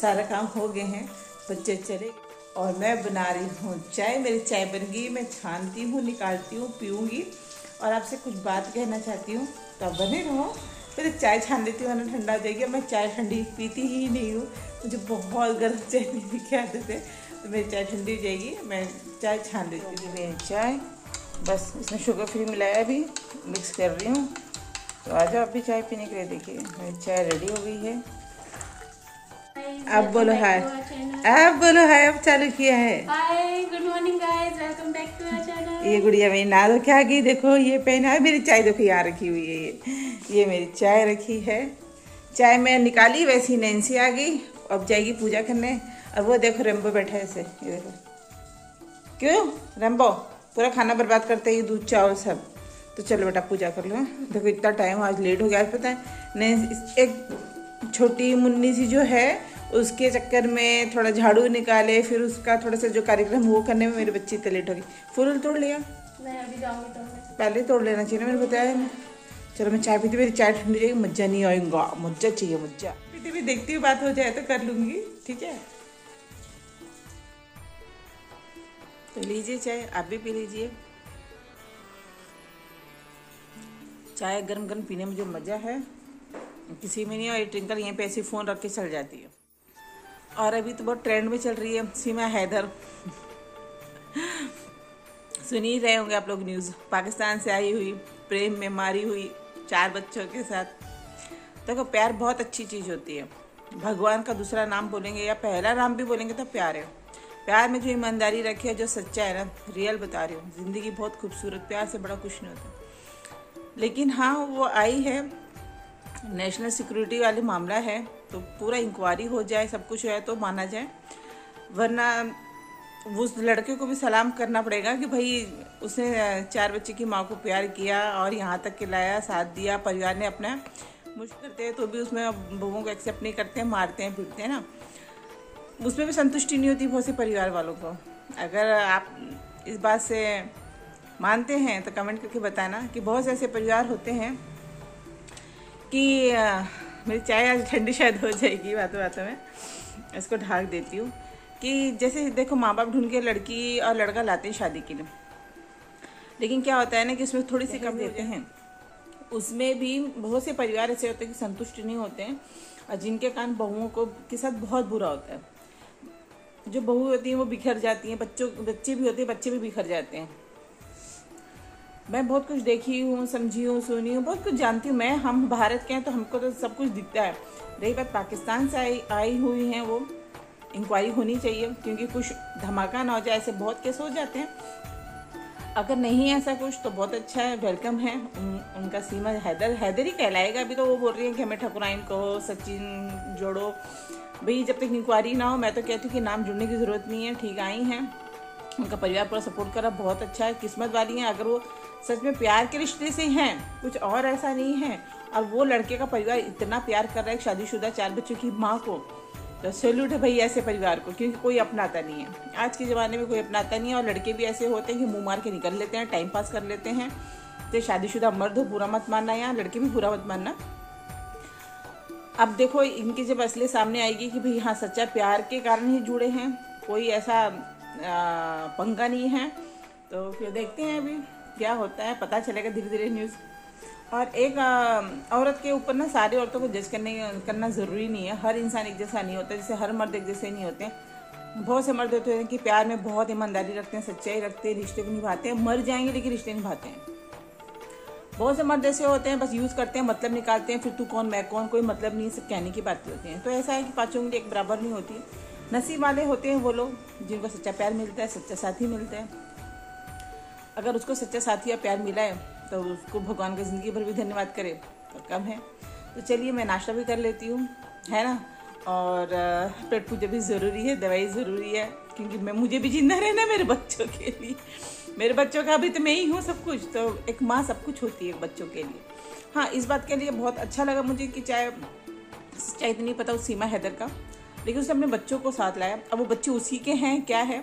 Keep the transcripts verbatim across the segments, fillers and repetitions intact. सारा काम हो गए हैं, बच्चे चले और मैं बना रही हूँ चाय। मेरी चाय बन गई, मैं छानती हूँ, निकालती हूँ, पीऊँगी और आपसे कुछ बात कहना चाहती हूँ, तो आप बने रहो। मेरे चाय छान देती हूँ वरना ठंडा हो जाएगी। मैं चाय ठंडी पीती ही नहीं हूँ, मुझे बहुत गर्म चाय पीने की आदत है, तो मेरी चाय ठंडी हो जाएगी। मैं चाय छान देती हूँ। मेरी चाय बस इसमें शुगर फ्री मिलाया, भी मिक्स कर रही हूँ। तो आ जाओ आप भी चाय पीने के लिए। देखिए मेरी चाय रेडी हो गई है। आप बोलो हाय, आप बोलो हाय। अब चालू किया है। Hi, good morning guys, welcome back to our channel. ये गुड़िया मेरी नाल क्या आ गई, देखो ये पहना है। मेरी चाय देखो यहाँ रखी हुई है, ये ये मेरी चाय रखी है। चाय मैं निकाली, वैसी नैन्सी आ गई। अब जाएगी पूजा करने। और वो देखो रेम्बो बैठा है ऐसे, ये देखो। क्यों रेम्बो, पूरा खाना बर्बाद करते हैं, दूध चावल सब। तो चलो बेटा पूजा कर लो। देखो इतना टाइम, आज लेट हो गया। आज पता है नैन्सी, एक छोटी मुन्नी सी जो है, उसके चक्कर में थोड़ा झाड़ू निकाले, फिर उसका थोड़ा सा जो कार्यक्रम वो करने में मेरे बच्चे इतने लेट हो गए। फूल तोड़ लिया, मैं अभी जाऊँगी तोड़ने, पहले तोड़ लेना चाहिए ना, मैंने बताया है। चलो मैं चाय पीती, मेरी चाय ठंडी जाएगी, मज़ा नहीं आएगा। मज़ा चाहिए, मज़ा पीते भी। देखती हुई बात हो जाए तो कर लूँगी, ठीक है। तो लीजिए चाय, आप भी पी लीजिए। चाय गर्म गर्म पीने में जो मज़ा है किसी में नहीं। और ये ट्रिंकल यहीं पे ऐसे फ़ोन रख के चल जाती है। और अभी तो बहुत ट्रेंड में चल रही है सीमा हैदर। सुन ही रहे होंगे आप लोग न्यूज़। पाकिस्तान से आई हुई, प्रेम में मारी हुई, चार बच्चों के साथ। देखो तो प्यार बहुत अच्छी चीज़ होती है। भगवान का दूसरा नाम बोलेंगे या पहला नाम भी बोलेंगे तो प्यार है। प्यार में जो ईमानदारी रखी है, जो सच्चा है ना, रियल बता रही हूँ, ज़िंदगी बहुत खूबसूरत। प्यार से बड़ा कुछ नहीं होता। लेकिन हाँ, वो आई है, नेशनल सिक्योरिटी वाली मामला है, तो पूरा इंक्वायरी हो जाए, सब कुछ हो जाए तो माना जाए। वरना उस लड़के को भी सलाम करना पड़ेगा कि भाई उसने चार बच्चे की माँ को प्यार किया और यहाँ तक के लाया, साथ दिया। परिवार ने अपना मुश्किल करते हैं तो भी उसमें बहुओं को एक्सेप्ट नहीं करते हैं, मारते हैं, पीटते हैं ना, उसमें भी संतुष्टि नहीं होती बहुत से परिवार वालों को। अगर आप इस बात से मानते हैं तो कमेंट करके बताना कि बहुत से ऐसे परिवार होते हैं कि आ, मेरी चाय आज ठंडी शायद हो जाएगी बातों बातों में, इसको ढाक देती हूँ। कि जैसे देखो माँ बाप ढूंढ के लड़की और लड़का लाते हैं शादी के लिए, लेकिन क्या होता है ना कि उसमें थोड़ी सी कमी देते हैं। उसमें भी बहुत से परिवार ऐसे होते हैं कि संतुष्ट नहीं होते हैं और जिनके कारण बहुओं को के साथ बहुत बुरा होता है। जो बहू होती हैं वो बिखर जाती हैं, बच्चों बच्चे भी होते हैं, बच्चे भी बिखर जाते हैं। मैं बहुत कुछ देखी हूँ, समझी हूँ, सुनी हूँ, बहुत कुछ जानती हूँ मैं। हम भारत के हैं तो हमको तो सब कुछ दिखता है। रही बात पाकिस्तान से आई आई हुई हैं, वो इंक्वायरी होनी चाहिए क्योंकि कुछ धमाका ना हो जाए। ऐसे बहुत केस हो जाते हैं। अगर नहीं है ऐसा कुछ तो बहुत अच्छा है, वेलकम है। उन, उनका सीमा हैदर हैदर ही कहलाएगा। अभी तो वो बोल रही हैं कि हमें ठकुराइन कहो, सचिन जोड़ो। भाई जब तक इंक्वायरी ना हो, मैं तो कहती हूँ कि नाम जुड़ने की ज़रूरत नहीं है। ठीक आई हैं, उनका परिवार पूरा सपोर्ट करा, बहुत अच्छा है। किस्मत वाली हैं अगर वो सच में प्यार के रिश्ते से हैं, कुछ और ऐसा नहीं है। और वो लड़के का परिवार इतना प्यार कर रहा है शादीशुदा चार बच्चों की माँ को, तो सैल्यूट है भाई ऐसे परिवार को, क्योंकि कोई अपनाता नहीं है। आज के ज़माने में कोई अपनाता नहीं है। और लड़के भी ऐसे होते हैं कि मुँह मार के निकल लेते हैं, टाइम पास कर लेते हैं। तो शादीशुदा मर्द हो, बुरा मत मानना, यहाँ लड़के भी बुरा मत मानना। अब देखो इनकी जब असली सामने आएगी कि भाई हाँ सच्चा प्यार के कारण ही जुड़े हैं, कोई ऐसा पंगा नहीं है, तो फिर देखते हैं अभी क्या होता है, पता चलेगा धीरे धीरे न्यूज़। और एक आ, औरत के ऊपर ना सारी औरतों को जज करने करना ज़रूरी नहीं है। हर इंसान एक जैसा नहीं होता, जैसे हर मर्द एक जैसे नहीं होते। बहुत से मर्द होते हैं कि प्यार में बहुत ईमानदारी रखते हैं, सच्चाई रखते हैं, रिश्ते को निभाते हैं, मर जाएंगे लेकिन रिश्ते निभाते हैं। बहुत से मर्द ऐसे होते हैं बस यूज़ करते हैं, मतलब निकालते हैं, फिर तू कौन मैं कौन, कोई मतलब नहीं, सब कहने की बातें होती हैं। तो ऐसा है कि पाँचों के लिए एक बराबर नहीं होती। नसीब वाले होते हैं वो लोग जिनको सच्चा प्यार मिलता है, सच्चा साथी मिलता है। अगर उसको सच्चा साथी या प्यार मिला है तो उसको भगवान का ज़िंदगी भर भी धन्यवाद करे, तो कम है। तो चलिए मैं नाश्ता भी कर लेती हूँ, है ना। और पेट पूजा भी ज़रूरी है, दवाई ज़रूरी है, क्योंकि मैं मुझे भी जिंदा रहना, मेरे बच्चों के लिए, मेरे बच्चों का भी तो मैं ही हूँ सब कुछ। तो एक माँ सब कुछ होती है बच्चों के लिए। हाँ, इस बात के लिए बहुत अच्छा लगा मुझे कि चाहे चाहे तो नहीं पता उस सीमा हैदर का, लेकिन उसने अपने बच्चों को साथ लाया। अब वो बच्चे उसी के हैं, क्या है,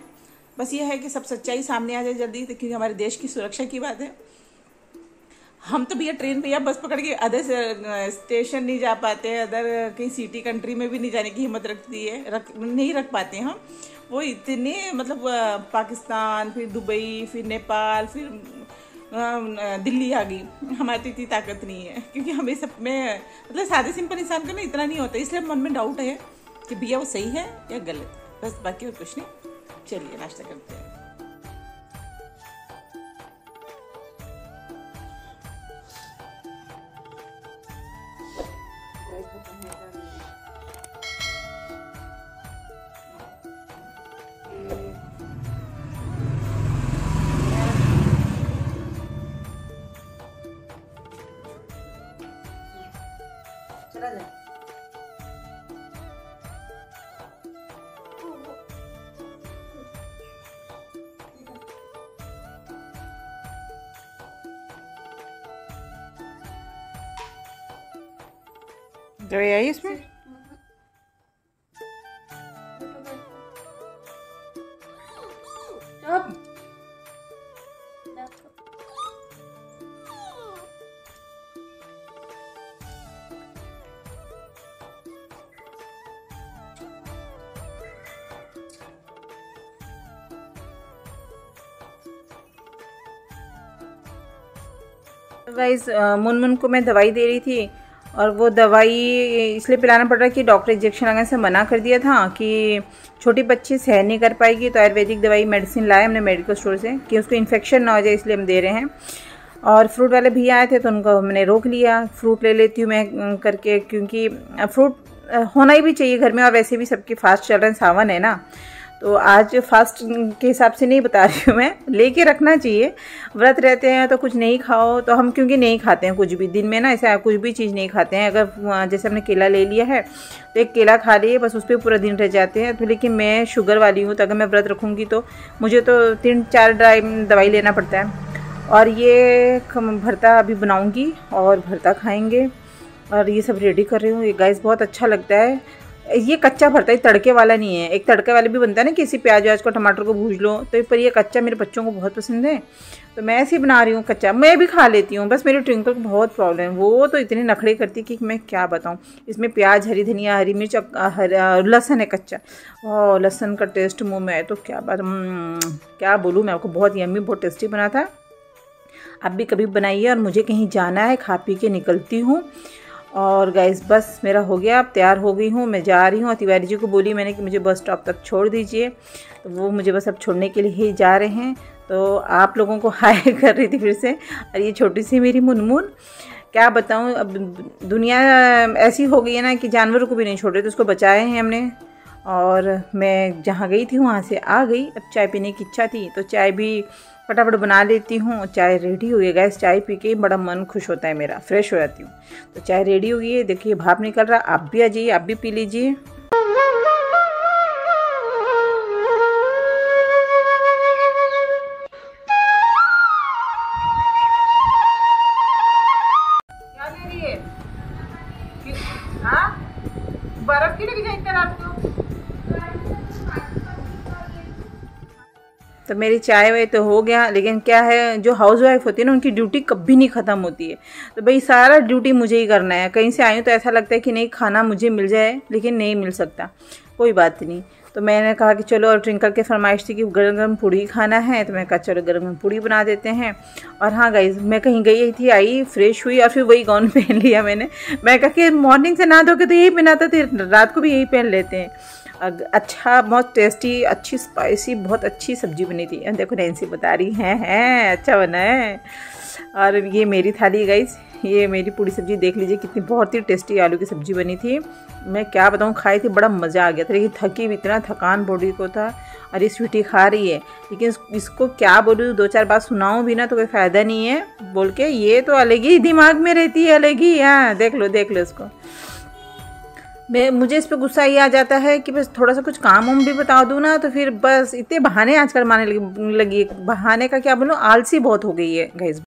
बस ये है कि सब सच्चाई सामने आ जाए जल्दी, क्योंकि हमारे देश की सुरक्षा की बात है। हम तो भैया ट्रेन पे या बस पकड़ के अदर स्टेशन नहीं जा पाते हैं, अदर कहीं सिटी कंट्री में भी नहीं जाने की हिम्मत रखती है, रख नहीं रख पाते हम। वो इतने मतलब पाकिस्तान, फिर दुबई, फिर नेपाल, फिर दिल्ली आ गई। हमारी तो इतनी ताकत नहीं है, क्योंकि हमें सब में मतलब सादे सिंपल इंसान का ना इतना नहीं होता, इसलिए मन में डाउट है कि भैया वो सही है या गलत, बस बाकी और कुछ नहीं। चलिए नाश्ता करते हैं। चला जाए दवाई आई इसमें। गाइस मुनमुन को मैं दवाई दे रही थी, और वो दवाई इसलिए पिलाना पड़ रहा है कि डॉक्टर इंजेक्शन लगाने से मना कर दिया था कि छोटी बच्ची सहन नहीं कर पाएगी, तो आयुर्वेदिक दवाई मेडिसिन लाए हमने मेडिकल स्टोर से कि उसको इन्फेक्शन ना हो जाए, इसलिए हम दे रहे हैं। और फ्रूट वाले भैया आए थे तो उनको हमने रोक लिया, फ्रूट ले लेती हूँ मैं करके, क्योंकि फ्रूट होना ही भी चाहिए घर में, और वैसे भी सबके फास्ट चल रहे हैं, सावन है ना, तो आज फास्ट के हिसाब से नहीं बता रही हूँ मैं, लेके रखना चाहिए। व्रत रहते हैं तो कुछ नहीं खाओ, तो हम क्योंकि नहीं खाते हैं कुछ भी दिन में ना, ऐसा कुछ भी चीज़ नहीं खाते हैं। अगर जैसे हमने केला ले लिया है तो एक केला खा लिए बस, उस पर पूरा दिन रह जाते हैं। तो लेकिन मैं शुगर वाली हूँ, तो अगर मैं व्रत रखूँगी तो मुझे तो तीन चार टाइम दवाई लेना पड़ता है। और ये भरता अभी बनाऊँगी और भरता खाएँगे, और ये सब रेडी कर रही हूँ। ये गाइस बहुत अच्छा लगता है, ये कच्चा भरता है, तड़के वाला नहीं है। एक तड़के वाला भी बनता है ना, कि इसी प्याज व्याज को टमाटर को भूज लो, तो पर ये कच्चा मेरे बच्चों को बहुत पसंद है, तो मैं ऐसे ही बना रही हूँ कच्चा, मैं भी खा लेती हूँ। बस मेरे ट्विंकल को बहुत प्रॉब्लम है, वो तो इतने नखरे करती कि मैं क्या बताऊँ। इसमें प्याज, हरी धनिया, हरी मिर्च, हरा लहसुन है कच्चा, और लहसुन का टेस्ट मुँह में है तो क्या बात, क्या बोलूँ मैं आपको। बहुत यम्मी, बहुत टेस्टी बना था। आप भी कभी बनाइए, और मुझे कहीं जाना है, खा पी के निकलती हूँ। और गाइस बस मेरा हो गया, अब तैयार हो गई हूँ, मैं जा रही हूँ। तिवारी जी को बोली मैंने कि मुझे बस स्टॉप तक छोड़ दीजिए, तो वो मुझे बस अब छोड़ने के लिए ही जा रहे हैं। तो आप लोगों को हाय कर रही थी फिर से, और ये छोटी सी मेरी मुनमुन, क्या बताऊँ। अब दुनिया ऐसी हो गई है ना कि जानवरों को भी नहीं छोड़ रहे, तो उसको बचाए हैं हमने। और मैं जहाँ गई थी वहाँ से आ गई, अब चाय पीने की इच्छा थी तो चाय भी फटाफट बना लेती हूँ। चाय रेडी हो गई गैस, चाय पी के बड़ा मन खुश होता है मेरा, फ्रेश हो जाती हूँ। तो चाय रेडी हो गई है, देखिए भाप निकल रहा। आप भी आ जाइए, आप भी पी लीजिए। क्या दे रही है? बर्फ की लेके जाएंगे रात को। तो मेरी चाय वाय तो हो गया, लेकिन क्या है जो हाउस वाइफ होती है ना, उनकी ड्यूटी कभी नहीं ख़त्म होती है। तो भाई सारा ड्यूटी मुझे ही करना है। कहीं से आई हूँ तो ऐसा लगता है कि नहीं खाना मुझे मिल जाए, लेकिन नहीं मिल सकता, कोई बात नहीं। तो मैंने कहा कि चलो, और ट्विंकल के फरमाइश थी कि गर्म गर्म पूड़ी खाना है, तो मैंने कहा चलो गर्म गर्म पूड़ी बना देते हैं। और हाँ गाइस, मैं कहीं गई थी, आई फ्रेश हुई, और फिर वही गाउन पहन लिया मैंने। मैं कहा कि मॉर्निंग से ना धो के तो यही पहनाता था, रात को भी यही पहन लेते हैं। अच्छा, बहुत टेस्टी, अच्छी स्पाइसी, बहुत अच्छी सब्जी बनी थी। देखो नैन्सी बता रही हैं, है अच्छा बना है। और ये मेरी थाली गाइस, ये मेरी पूरी सब्जी देख लीजिए कितनी, बहुत ही टेस्टी आलू की सब्जी बनी थी। मैं क्या बताऊँ, खाई थी, बड़ा मज़ा आ गया था। लेकिन थकी भी, इतना थकान बॉडी को था, और ये स्वीटी खा रही है। लेकिन इसको क्या बोलूँ, दो चार बात सुनाऊँ भी ना तो कोई फ़ायदा नहीं है बोल के, ये तो अलग ही दिमाग में रहती है, अलग ही। हाँ देख लो, देख लो इसको। मैं मुझे इस पर गुस्सा ये आ जाता है कि बस थोड़ा सा कुछ काम वाम भी बता दूँ ना, तो फिर बस इतने बहाने आजकल मारने लगी लगी बहाने का क्या बोलूँ, आलसी बहुत हो गई है गाइस।